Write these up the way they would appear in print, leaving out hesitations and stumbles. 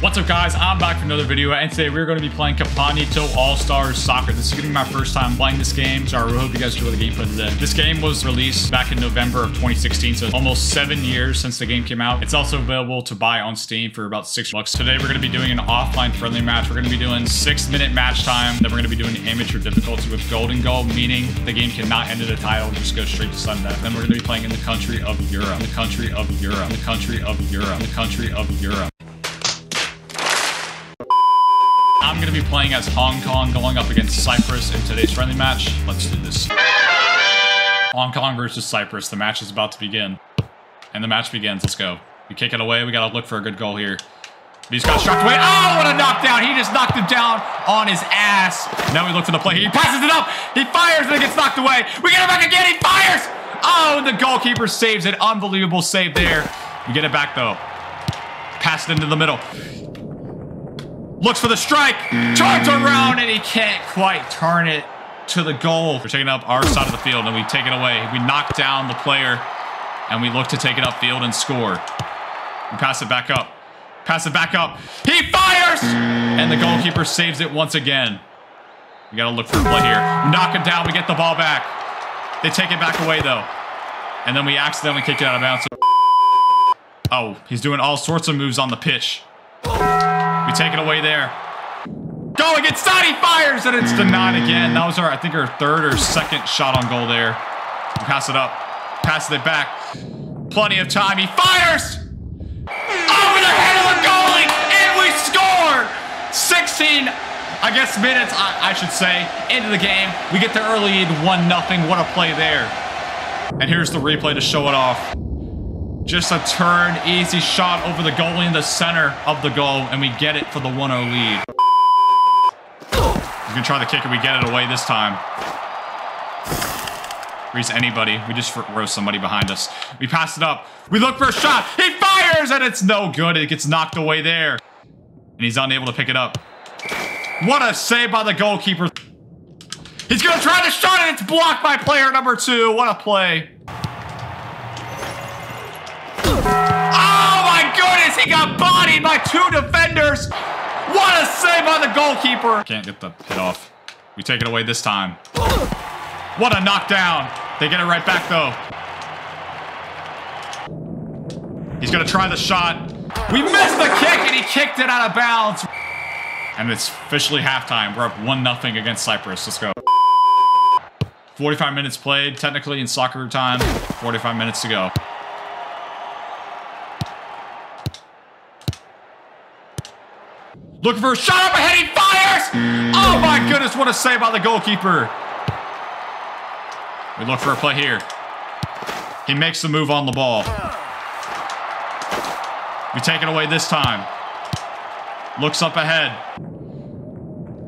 What's up, guys? I'm back for another video, and today we're going to be playing Kopanito All-Stars Soccer. This is going to be my first time playing this game, so I hope you guys enjoy the gameplay today. This game was released back in November of 2016, so it's almost 7 years since the game came out. It's also available to buy on Steam for about $6. Today we're going to be doing an offline friendly match. We're going to be doing 6-minute match time. Then we're going to be doing amateur difficulty with golden goal, meaning the game cannot end at a title, just go straight to sundown. Then we're going to be playing in the country of Europe, the country of Europe, the country of Europe, the country of Europe. I'm going to be playing as Hong Kong going up against Cyprus in today's friendly match. Let's do this. Hong Kong versus Cyprus. The match is about to begin. And the match begins. Let's go. We kick it away. We got to look for a good goal here. But he's got struck away. Oh, what a knockdown. He just knocked him down on his ass. Now we look for the play. He passes it up. He fires and it gets knocked away. We get it back again. He fires. Oh, and the goalkeeper saves it. Unbelievable save there. We get it back, though. Pass it into the middle. Looks for the strike, turns around, and he can't quite turn it to the goal. We're taking up our side of the field, and we take it away. We knock down the player, and we look to take it upfield and score. We pass it back up. Pass it back up. He fires! And the goalkeeper saves it once again. We got to look for a play here. Knock him down. We get the ball back. They take it back away, though. And then we accidentally kick it out of bounds. Oh, he's doing all sorts of moves on the pitch. We take it away there. Going inside, he fires, and it's denied again. That was our, I think, our third or second shot on goal there. We pass it up, passes it back. Plenty of time, he fires! Over the head of the goalie, and we score! 16, I guess, minutes, I should say, into the game. We get the early lead, 1-0. What a play there. And here's the replay to show it off. Just a turn, easy shot over the goalie in the center of the goal, and we get it for the 1-0 lead. He's gonna try the kick, and we get it away this time. Reese anybody. We just roast somebody behind us. We pass it up. We look for a shot. He fires, and it's no good. It gets knocked away there, and he's unable to pick it up. What a save by the goalkeeper. He's gonna try the shot, and it's blocked by player number 2. What a play. Oh my goodness, he got bodied by 2 defenders. What a save by the goalkeeper. Can't get the hit off. We take it away this time. What a knockdown. They get it right back, though. He's going to try the shot. We missed the kick, and he kicked it out of bounds. And it's officially halftime. We're up 1-0 against Cyprus. Let's go. 45 minutes played, technically in soccer time. 45 minutes to go. Looking for a shot up ahead, he fires! Oh my goodness, what a save by the goalkeeper. We look for a play here. He makes the move on the ball. We take it away this time. Looks up ahead.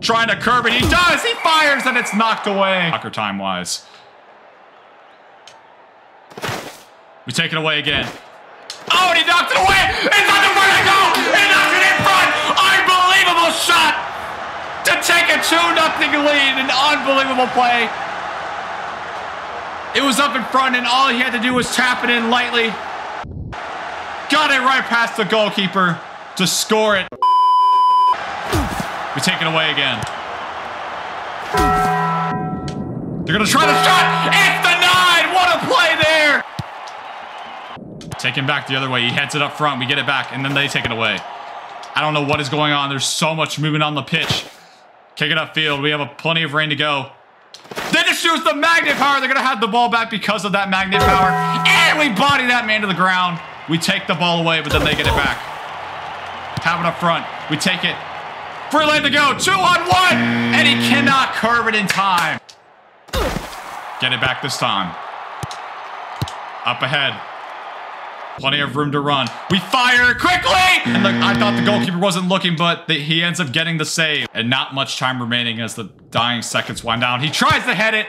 Trying to curb it, he does! He fires and it's knocked away. Soccer time-wise. We take it away again. Oh, and he knocked it away! It's not the way to go! He knocked it in front! Unbelievable shot to take a 2-0 lead. An unbelievable play. It was up in front, and all he had to do was tap it in lightly. Got it right past the goalkeeper to score it. We take it away again. They're going to try the shot. It's denied. What a play there. Taken back the other way. He heads it up front. We get it back, and then they take it away. I don't know what is going on. There's so much movement on the pitch. Kick it upfield. We have plenty of rain to go. They just use the magnet power. They're going to have the ball back because of that magnet power. And we body that man to the ground. We take the ball away, but then they get it back. Have it up front. We take it. Free lane to go. 2-on-1. And he cannot curve it in time. Get it back this time. Up ahead. Plenty of room to run. We fire quickly! And look, I thought the goalkeeper wasn't looking, but he ends up getting the save. And not much time remaining as the dying seconds wind down. He tries to head it.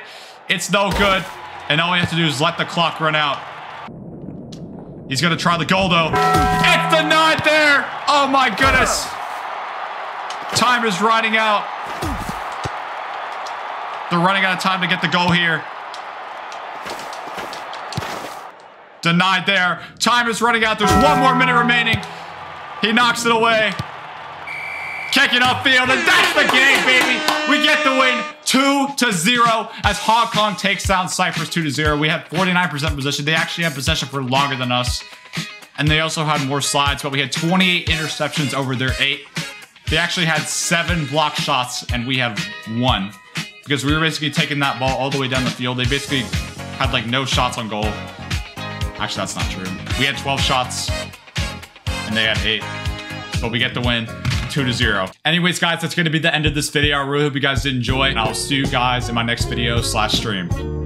It's no good. And all we have to do is let the clock run out. He's going to try the goal, though. It's denied there! Oh, my goodness. Time is running out. They're running out of time to get the goal here. Denied there. Time is running out. There's 1 more minute remaining. He knocks it away. kicking upfield, and that's the game, baby. We get the win 2-0 as Hong Kong takes down Cyprus 2-0. We had 49% possession. They actually had possession for longer than us, and they also had more slides, but we had 28 interceptions over their 8. They actually had 7 block shots, and we have 1, because we were basically taking that ball all the way down the field. They basically had like no shots on goal. Actually, that's not true. We had 12 shots, and they had 8. But we get the win 2-0. Anyways, guys, that's going to be the end of this video. I really hope you guys did enjoy, and I'll see you guys in my next video/stream.